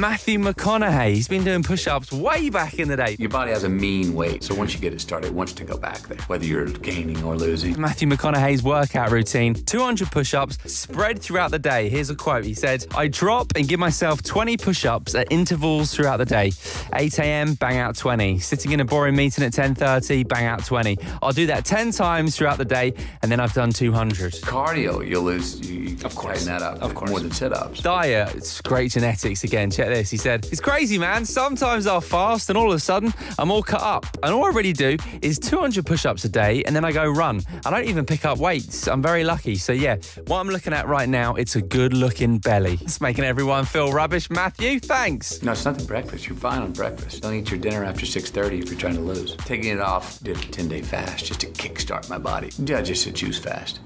Matthew McConaughey. He's been doing push-ups way back in the day. Your body has a mean weight, so once you get it started, it wants to go back there, whether you're gaining or losing. Matthew McConaughey's workout routine, 200 push-ups spread throughout the day. Here's a quote. He said, I drop and give myself 20 push-ups at intervals throughout the day. 8 AM, bang out 20. Sitting in a boring meeting at 10:30, bang out 20. I'll do that 10 times throughout the day, and then I've done 200. Cardio, you'll lose, of course, tighten that up of course. More than sit-ups. Diet, it's great genetics again. Check this. He said, it's crazy, man. Sometimes I'll fast and all of a sudden I'm all cut up. And all I really do is 200 push-ups a day and then I go run. I don't even pick up weights. I'm very lucky. So yeah, what I'm looking at right now, it's a good-looking belly. It's making everyone feel rubbish. Matthew, thanks. No, it's not the breakfast. You're fine on breakfast. Don't eat your dinner after 6:30 if you're trying to lose. Taking it off, did a 10-day fast just to kickstart my body. Yeah, just a juice fast.